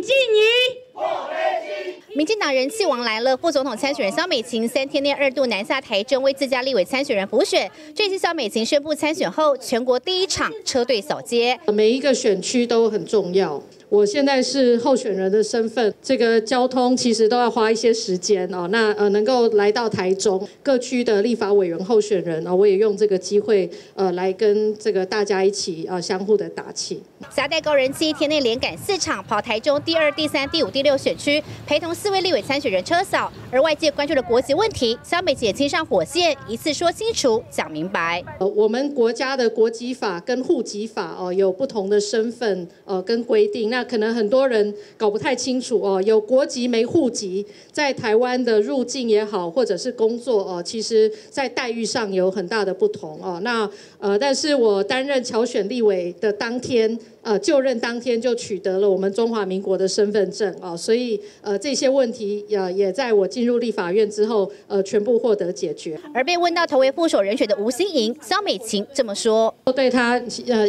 请记你。 民进党人气王来了，副总统参选人萧美琴3天内2度南下台中，为自家立委参选人补选。这次萧美琴宣布参选后，全国第一场车队扫街，每一个选区都很重要。我现在是候选人的身份，这个交通其实都要花一些时间哦。那能够来到台中各区的立法委员候选人哦，我也用这个机会来跟这个大家一起相互的打气。夹带高人气，1天内连赶4场，跑台中第2、第3、第5、第6选区，陪同4位立委参选人车扫。而外界关注的国籍问题，萧美琴也亲上火线，一次说清楚、讲明白。我们国家的国籍法跟户籍法哦有不同的身份跟规定那。 那可能很多人搞不太清楚哦，有国籍没户籍，在台湾的入境也好，或者是工作哦，其实在待遇上有很大的不同哦。那但是我担任侨选立委的当天，就任当天就取得了我们中华民国的身份证哦，所以这些问题也在我进入立法院之后全部获得解决。而被问到投为副手人选的吴欣盈，萧美琴这么说：，对他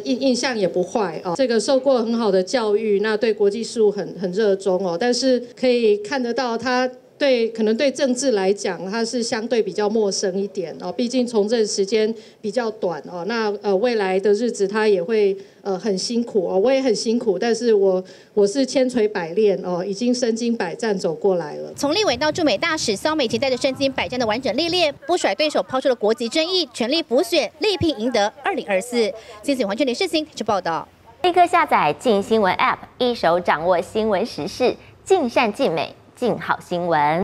印象也不坏哦，这个受过很好的教育。 那对国际事务很热衷哦，但是可以看得到他对可能对政治来讲，他是相对比较陌生一点哦，毕竟从政时间比较短哦。那未来的日子他也会很辛苦哦，我也很辛苦，但是我是千锤百炼哦，已经身经百战走过来了。从立委到驻美大使，萧美琴带着身经百战的完整历练，不甩对手抛出了国籍争议，全力补选，力拼赢得2024。镜新闻这里事情去报道。 立刻下载镜新闻 App， 一手掌握新闻时事，尽善尽美，尽好新闻。